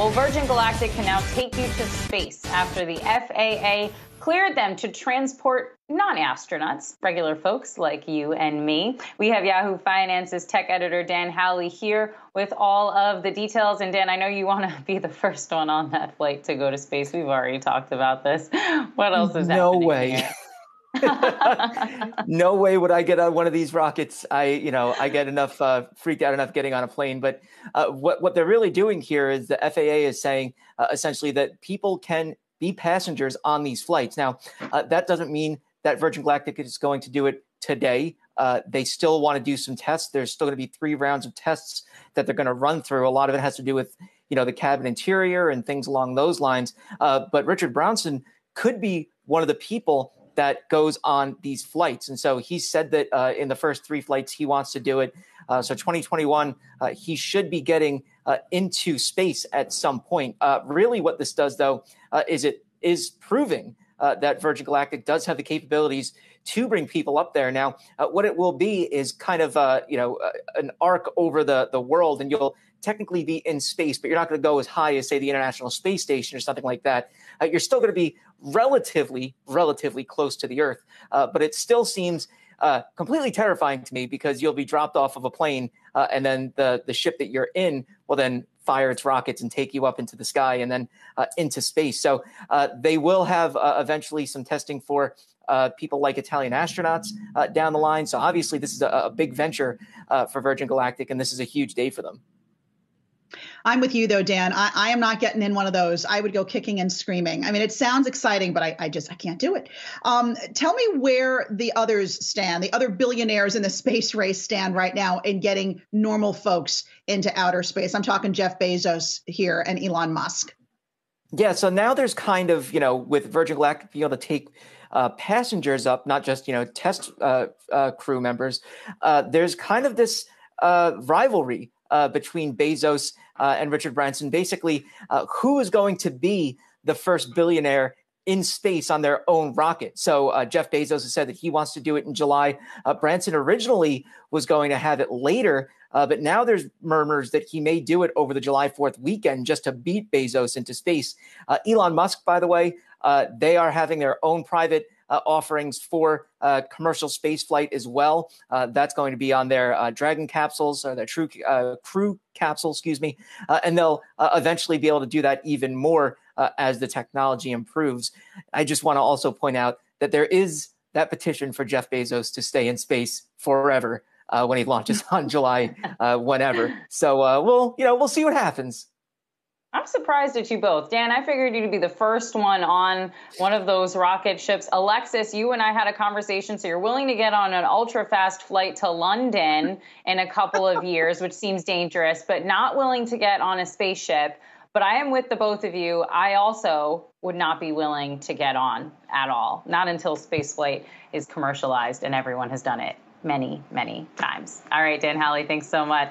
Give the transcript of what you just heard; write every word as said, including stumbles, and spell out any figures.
Well, Virgin Galactic can now take you to space after the F A A cleared them to transport non-astronauts, regular folks like you and me. We have Yahoo Finance's tech editor Dan Howley here with all of the details. And Dan, I know you want to be the first one on that flight to go to space. We've already talked about this. What else is no happening? No way. Here? No way would I get on one of these rockets. I, you know, I get enough uh, freaked out enough getting on a plane. But uh, what what they're really doing here is the F A A is saying uh, essentially that people can be passengers on these flights. Now, uh, that doesn't mean that Virgin Galactic is going to do it today. Uh, they still want to do some tests. There's still going to be three rounds of tests that they're going to run through. A lot of it has to do with, you know, the cabin interior and things along those lines. Uh, but Richard Branson could be one of the people that goes on these flights. And so he said that uh, in the first three flights, he wants to do it. Uh, so twenty twenty-one, uh, he should be getting uh, into space at some point. Uh, really what this does, though, uh, is it is proving uh, that Virgin Galactic does have the capabilities to bring people up there. Now, uh, what it will be is kind of, uh, you know, uh, an arc over the, the world, and you'll technically be in space, but you're not going to go as high as, say, the International Space Station or something like that. Uh, you're still going to be relatively, relatively close to the Earth. Uh, but it still seems uh, completely terrifying to me, because you'll be dropped off of a plane uh, and then the, the ship that you're in will then fire its rockets and take you up into the sky and then uh, into space. So uh, they will have uh, eventually some testing for Uh, people like Italian astronauts uh, down the line. So obviously this is a, a big venture uh, for Virgin Galactic, and this is a huge day for them. I'm with you, though, Dan. I, I am not getting in one of those. I would go kicking and screaming. I mean, it sounds exciting, but I, I just I can't do it. Um, tell me where the others stand, the other billionaires in the space race stand right now in getting normal folks into outer space. I'm talking Jeff Bezos here and Elon Musk. Yeah, so now there's kind of, you know, with Virgin Galactic being able to take uh, passengers up, not just, you know, test uh, uh, crew members, uh, there's kind of this uh, rivalry uh, between Bezos uh, and Richard Branson, basically uh, who is going to be the first billionaire in space on their own rocket. So uh, Jeff Bezos has said that he wants to do it in July. Uh, Branson originally was going to have it later, uh, but now there's murmurs that he may do it over the July fourth weekend just to beat Bezos into space. Uh, Elon Musk, by the way, uh, they are having their own private uh, offerings for uh, commercial space flight as well. Uh, that's going to be on their uh, Dragon capsules or their true, uh, crew capsule, excuse me, uh, and they'll uh, eventually be able to do that even more Uh, as the technology improves. I just want to also point out that there is that petition for Jeff Bezos to stay in space forever uh, when he launches on July, uh, whenever. So uh, we'll, you know, we'll see what happens. I'm surprised at you both. Dan, I figured you'd be the first one on one of those rocket ships. Alexis, you and I had a conversation, so you're willing to get on an ultra-fast flight to London in a couple of years, which seems dangerous, but not willing to get on a spaceship. But I am with the both of you. I also would not be willing to get on at all. Not until spaceflight is commercialized and everyone has done it many, many times. All right, Dan Howley, thanks so much.